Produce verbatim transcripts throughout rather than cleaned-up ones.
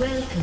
Welcome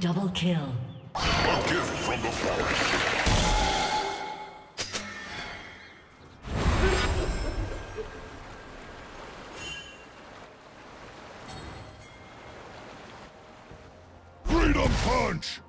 Double kill. A gift from the forest. Freedom punch.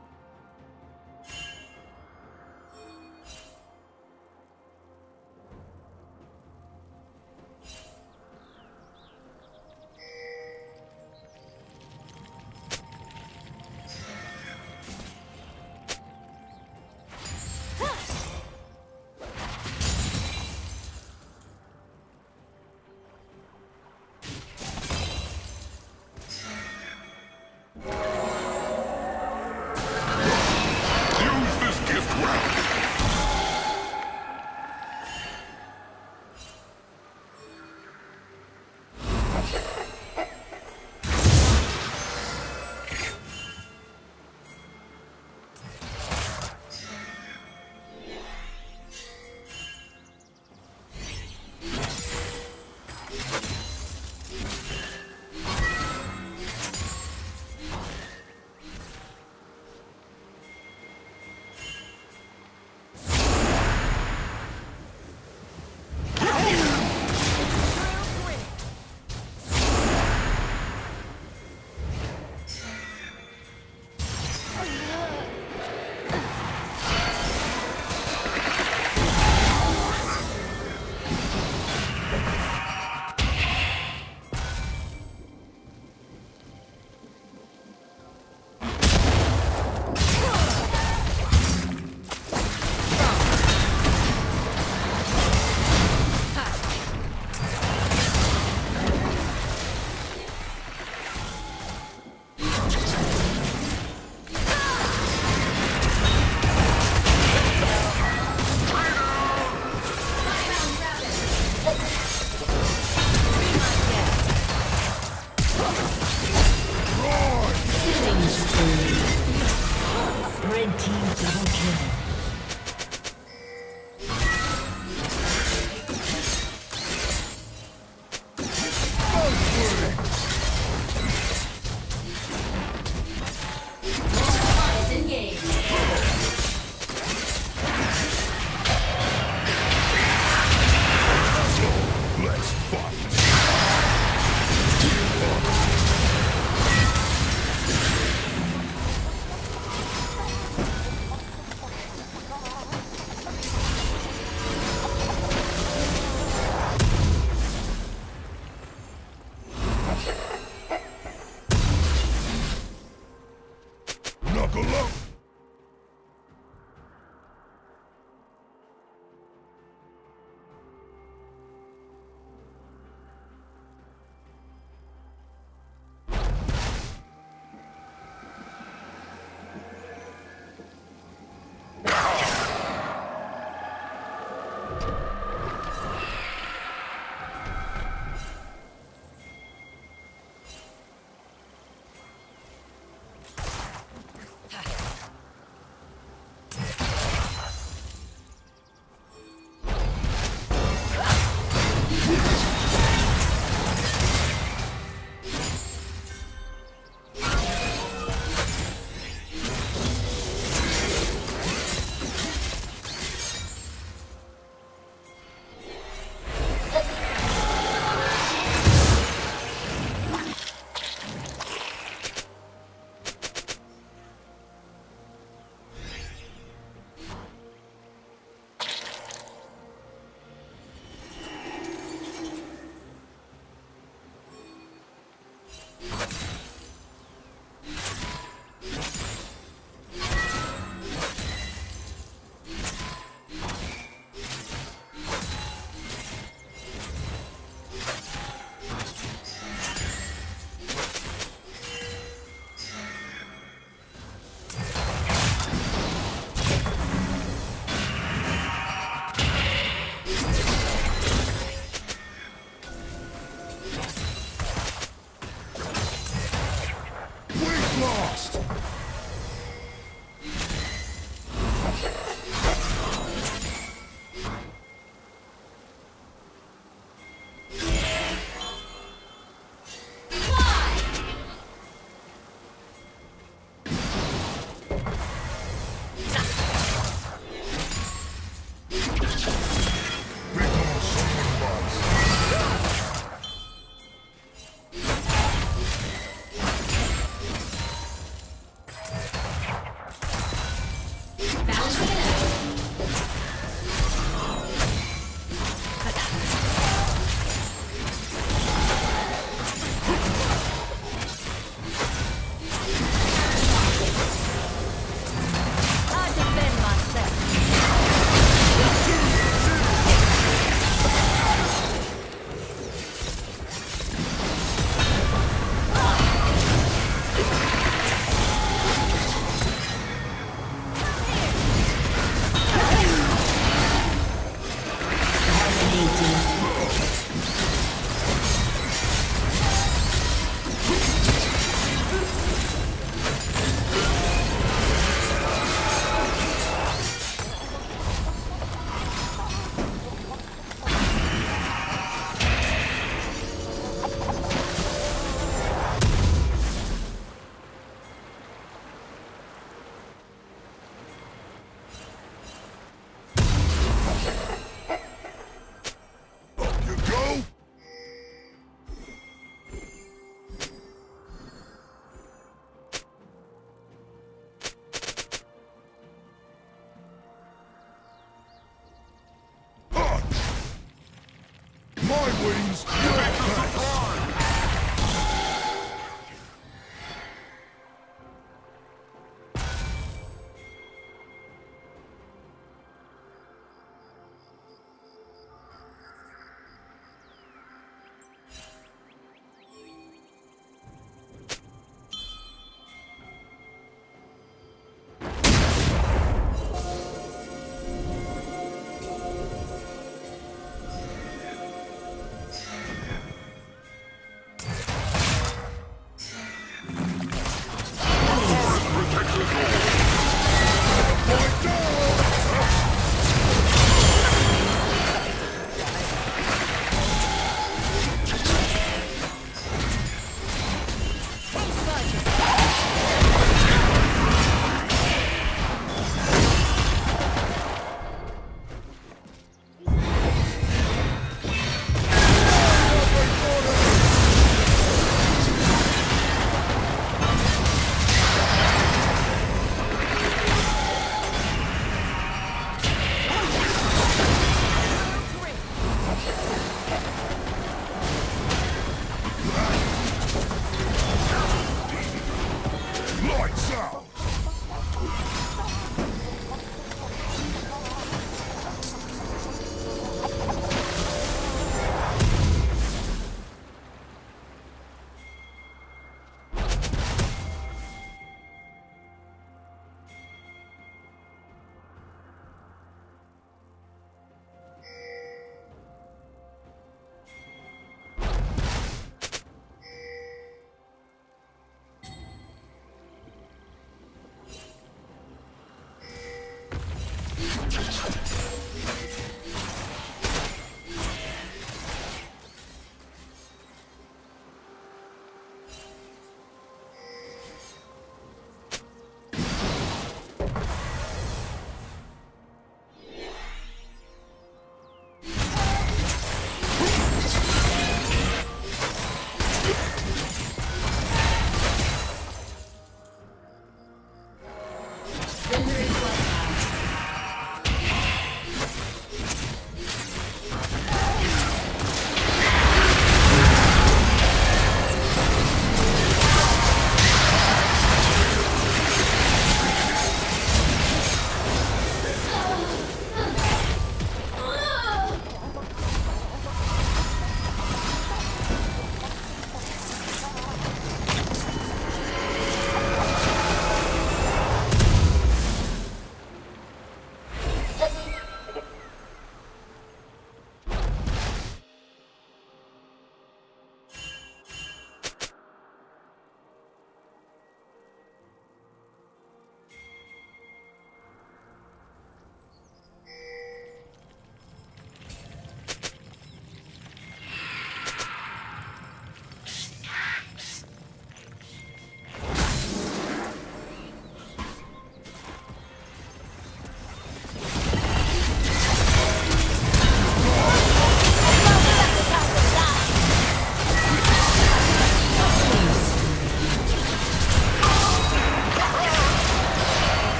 Buckle up!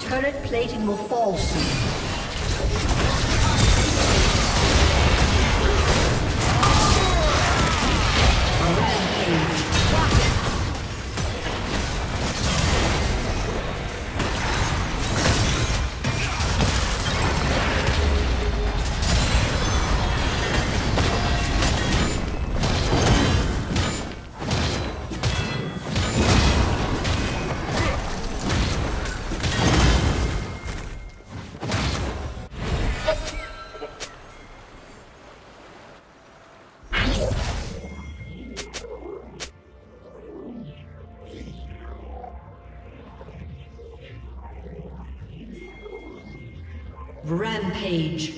Turret plating will fall soon. Rampage.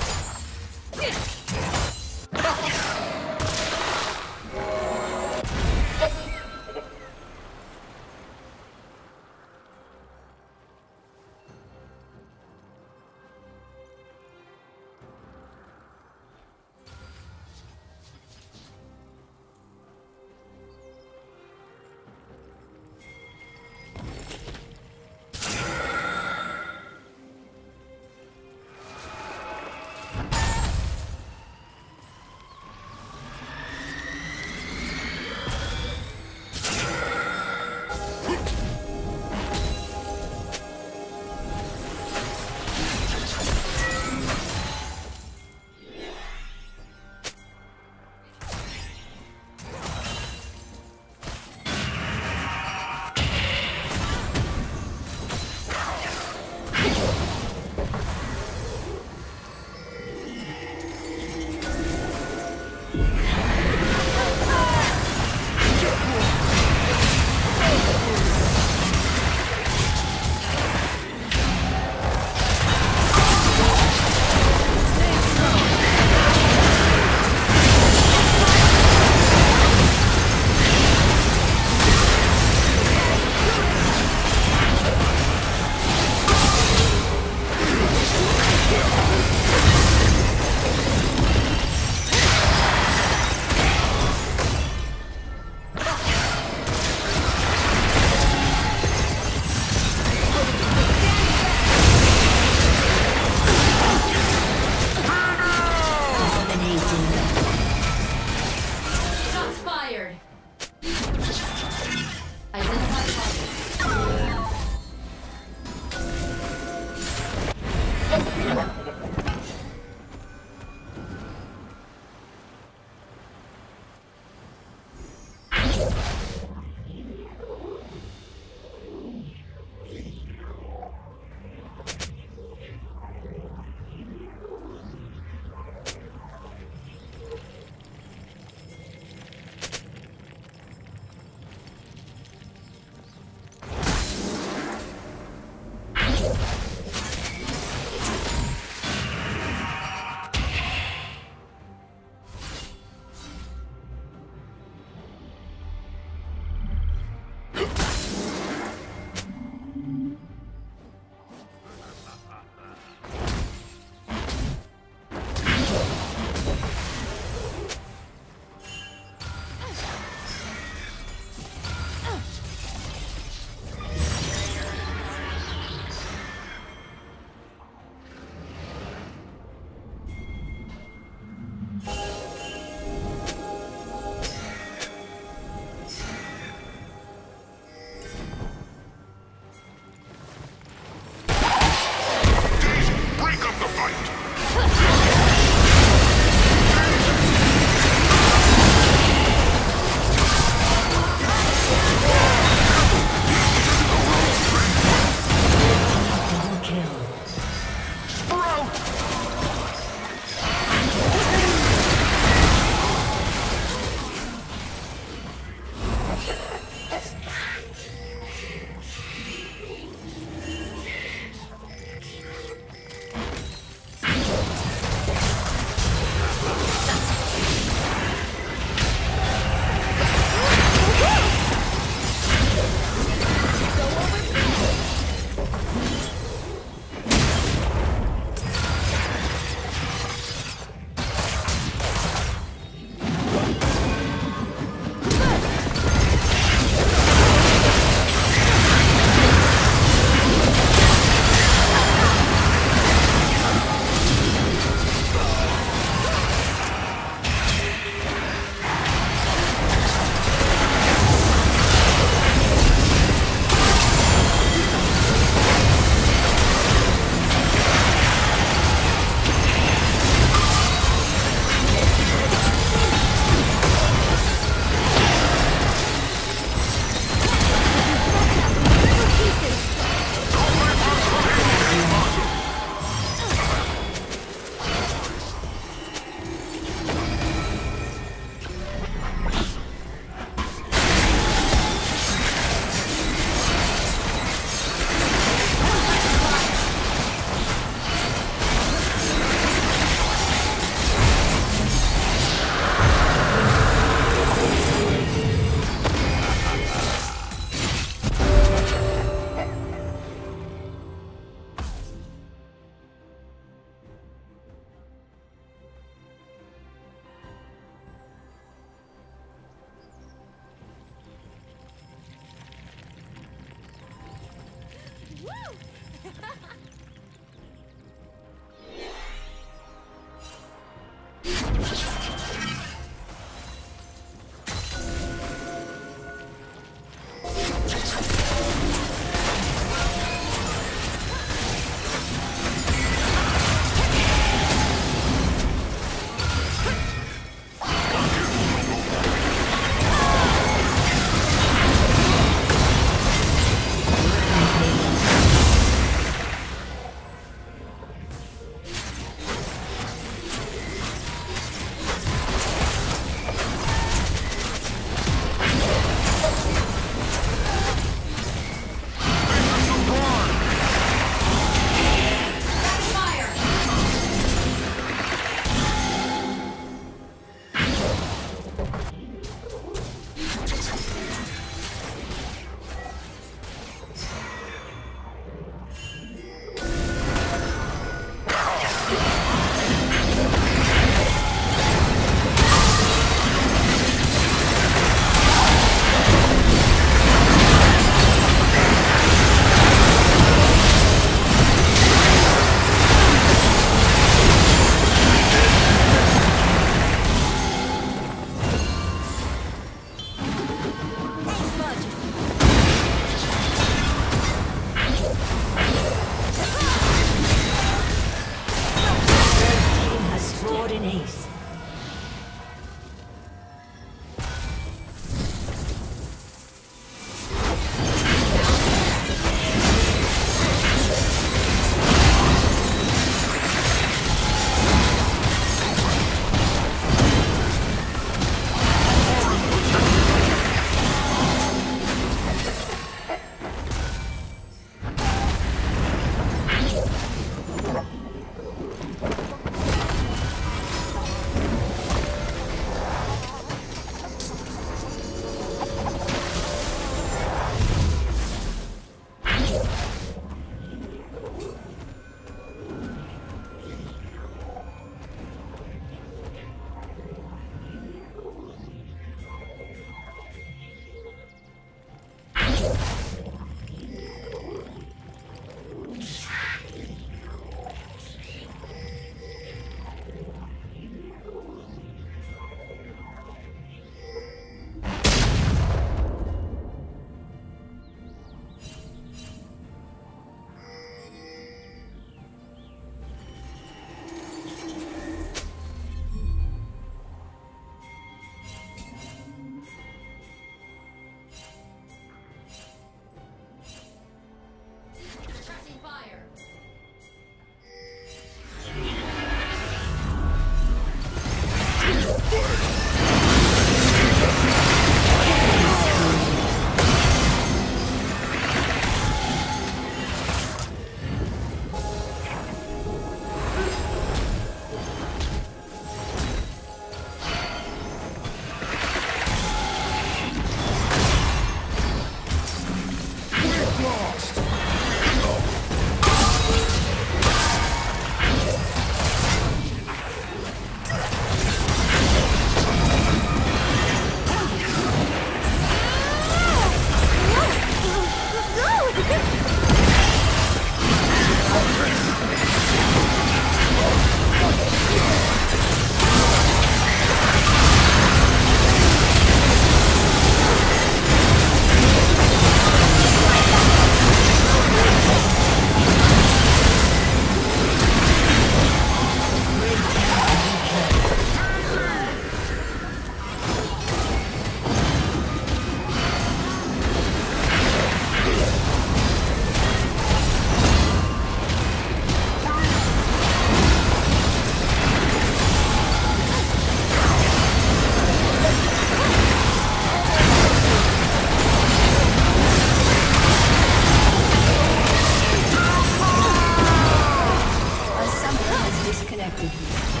Disconnected.